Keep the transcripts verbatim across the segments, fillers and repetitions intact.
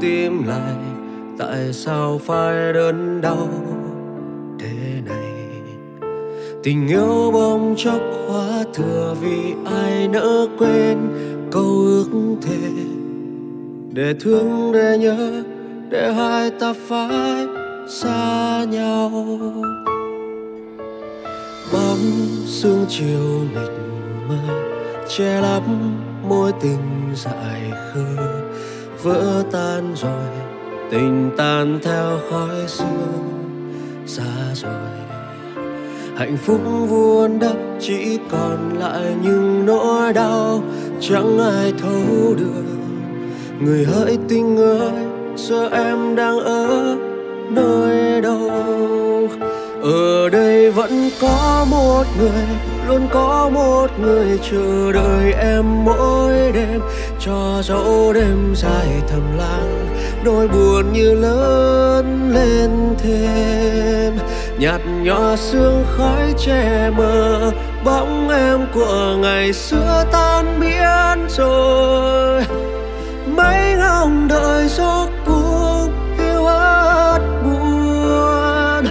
tim lại, tại sao phải đớn đau thế này? Tình yêu bỗng chốc quá thừa vì ai nỡ quên câu ước thề, để thương, để nhớ, để hai ta phải xa nhau. Bóng sương chiều mịt mờ che lấp mối tình dại khờ, vỡ tan rồi tình tan theo khói sương xa rồi. Hạnh phúc vuông đắp chỉ còn lại những nỗi đau chẳng ai thấu được. Người hỡi tình ơi, giờ em đang ở nơi đâu? Ở đây vẫn có một người, luôn có một người chờ đợi em mỗi đêm, cho dẫu đêm dài thầm lặng, nỗi buồn như lớn lên thêm. Nhạt nhòa sương khói che mờ bóng em của ngày xưa tan biến rồi. Mấy ngóng đợi gió cuốn hiu hắt buồn,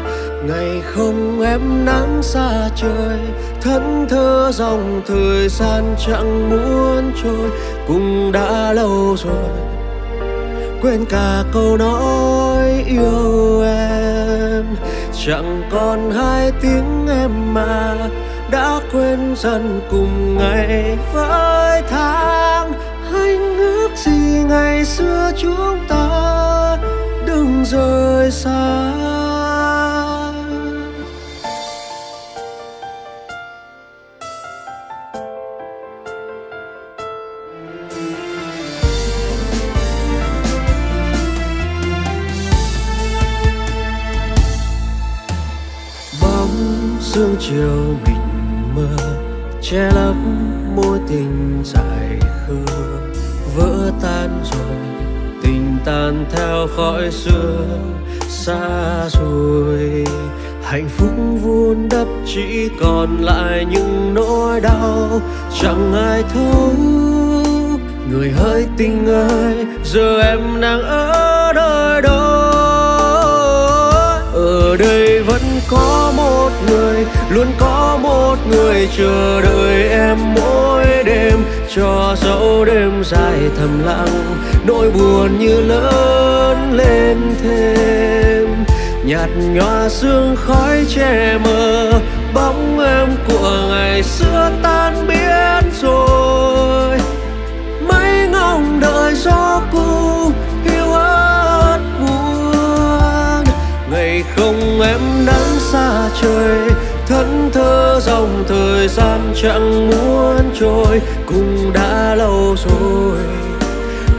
ngày không em nắng xa trời, thẫn thờ dòng thời gian chẳng muốn trôi. Cũng đã lâu rồi quên cả câu nói yêu em, chẳng còn hai tiếng em mà đã quên dần cùng ngày với tháng. Anh ước gì ngày xưa chúng ta đừng rời xa. Bóng sương chiều mịt mờ che lấp mối tình dại khờ, vỡ tan rồi tình tan theo khói sương xa rồi. Hạnh phúc vun đắp chỉ còn lại những nỗi đau chẳng ai thấu. Người hỡi tình ơi, giờ em đang ở nơi đâu? Ở đây vẫn có một người, luôn có một người chờ đợi em mỗi đêm, cho dẫu đêm dài thầm lặng, nỗi buồn như lớn lên thêm. Nhạt nhòa sương khói che mờ bóng em của ngày xưa tan biến rồi. Mấy ngóng đợi gió cũ hiu hắt buồn, ngày không em nắng xa trời, thẫn thờ dòng thời gian chẳng muốn trôi. Cũng đã lâu rồi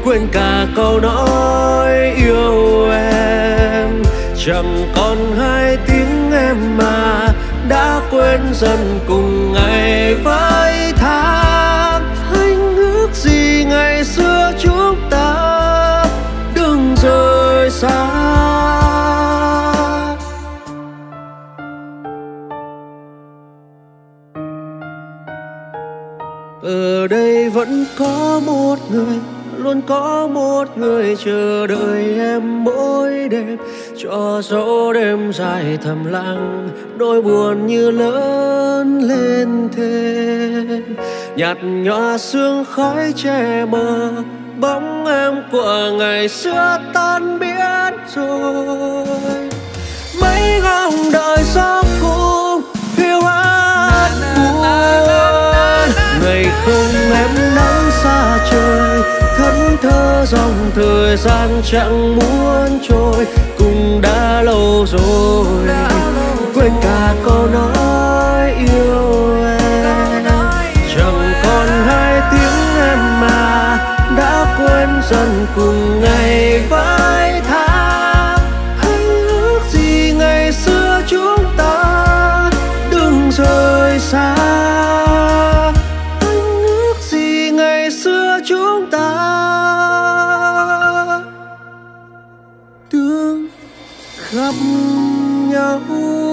quên cả câu nói yêu em, chẳng còn hai tiếng em mà đã quên dần cùng ngày với tháng. Anh ước gì ngày xưa chúng ta đừng rời xa. Ở đây vẫn có một người, luôn có một người chờ đợi em mỗi đêm, cho dẫu đêm dài thầm lặng, nỗi buồn như lớn lên thêm. Nhạt nhòa sương khói che mờ bóng em của ngày xưa tan biến rồi. Mấy ngóng đợi gió cuốn hiu hắt buồn, ngày không em nắng xa trời, thẫn thờ dòng thời gian chẳng muốn trôi. Cũng đã lâu rồi quên cả câu nói yêu em, chẳng còn hai tiếng em mà đã quên dần cùng ngày với tháng. Anh ước gì ngày xưa chúng ta đừng rời xa. Hãy subscribe